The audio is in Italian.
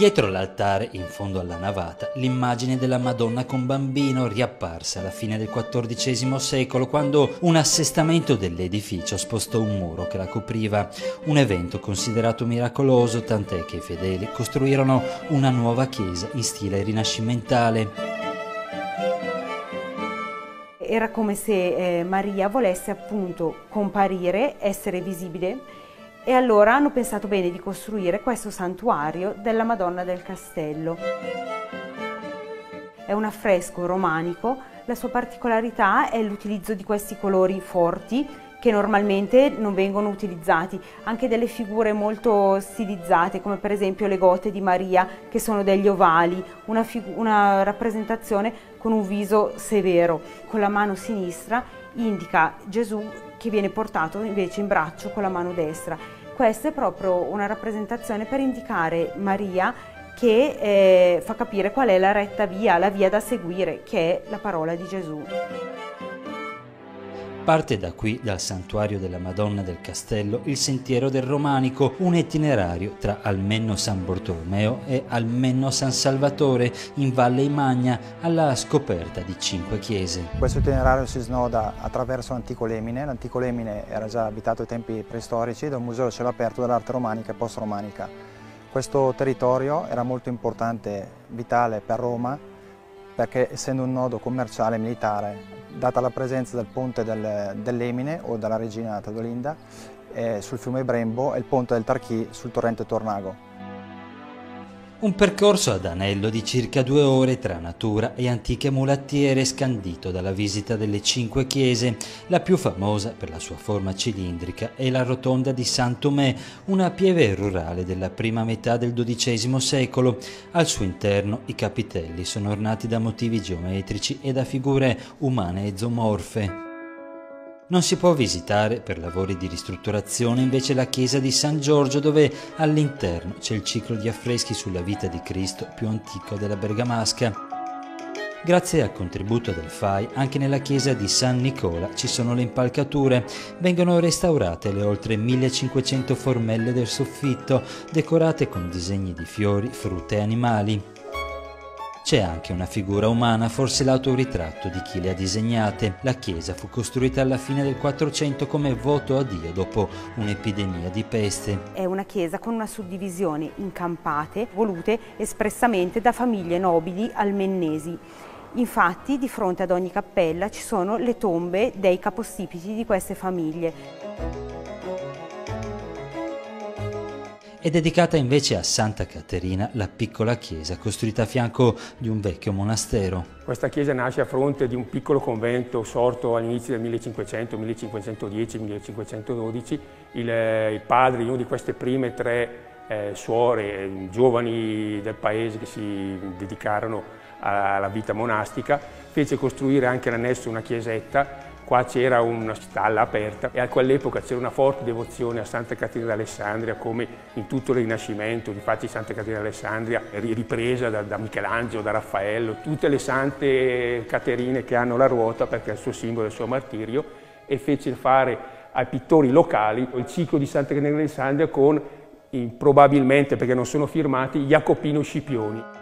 Dietro l'altare, in fondo alla navata, l'immagine della Madonna con Bambino riapparsa alla fine del XIV secolo, quando un assestamento dell'edificio spostò un muro che la copriva, un evento considerato miracoloso, tant'è che i fedeli costruirono una nuova chiesa in stile rinascimentale. Era come se Maria volesse appunto comparire, essere visibile, e allora hanno pensato bene di costruire questo santuario della Madonna del Castello. È un affresco romanico, la sua particolarità è l'utilizzo di questi colori forti che normalmente non vengono utilizzati, anche delle figure molto stilizzate come per esempio le gote di Maria che sono degli ovali, una rappresentazione con un viso severo. Con la mano sinistra indica Gesù che viene portato invece in braccio con la mano destra. Questa è proprio una rappresentazione per indicare Maria che fa capire qual è la retta via, la via da seguire, che è la parola di Gesù. Parte da qui, dal santuario della Madonna del Castello, il Sentiero del Romanico, un itinerario tra Almenno San Bartolomeo e Almenno San Salvatore in Valle Imagna, alla scoperta di 5 chiese. Questo itinerario si snoda attraverso l'antico Lemine. L'antico Lemine era già abitato ai tempi preistorici da un museo a cielo aperto dell'arte romanica e post-romanica. Questo territorio era molto importante, vitale per Roma, perché essendo un nodo commerciale e militare, data la presenza del ponte dell'Emine o della regina Tadolinda sul fiume Brembo e il ponte del Tarchì sul torrente Tornago. Un percorso ad anello di circa 2 ore tra natura e antiche mulattiere, scandito dalla visita delle 5 chiese. La più famosa per la sua forma cilindrica è la Rotonda di Sant'Omé, una pieve rurale della prima metà del XII secolo. Al suo interno i capitelli sono ornati da motivi geometrici e da figure umane e zoomorfe. Non si può visitare per lavori di ristrutturazione invece la chiesa di San Giorgio, dove all'interno c'è il ciclo di affreschi sulla vita di Cristo più antico della Bergamasca. Grazie al contributo del FAI, anche nella chiesa di San Nicola ci sono le impalcature. Vengono restaurate le oltre 1500 formelle del soffitto, decorate con disegni di fiori, frutta e animali. C'è anche una figura umana, forse l'autoritratto di chi le ha disegnate. La chiesa fu costruita alla fine del 400 come voto a Dio dopo un'epidemia di peste. È una chiesa con una suddivisione in campate, volute espressamente da famiglie nobili almennesi. Infatti, di fronte ad ogni cappella ci sono le tombe dei capostipiti di queste famiglie. È dedicata invece a Santa Caterina, la piccola chiesa costruita a fianco di un vecchio monastero. Questa chiesa nasce a fronte di un piccolo convento sorto all'inizio del 1500, 1510, 1512. I padri, uno di queste prime 3 suore, giovani del paese che si dedicarono alla vita monastica, fece costruire anche all'annesso una chiesetta. Qua c'era una stalla aperta e a quell'epoca c'era una forte devozione a Santa Caterina d'Alessandria, come in tutto il Rinascimento. Difatti Santa Caterina d'Alessandria è ripresa da Michelangelo, da Raffaello, tutte le sante Caterine che hanno la ruota perché è il suo simbolo, il suo martirio, e fece fare ai pittori locali il ciclo di Santa Caterina d'Alessandria con, probabilmente perché non sono firmati, Jacopino Scipioni.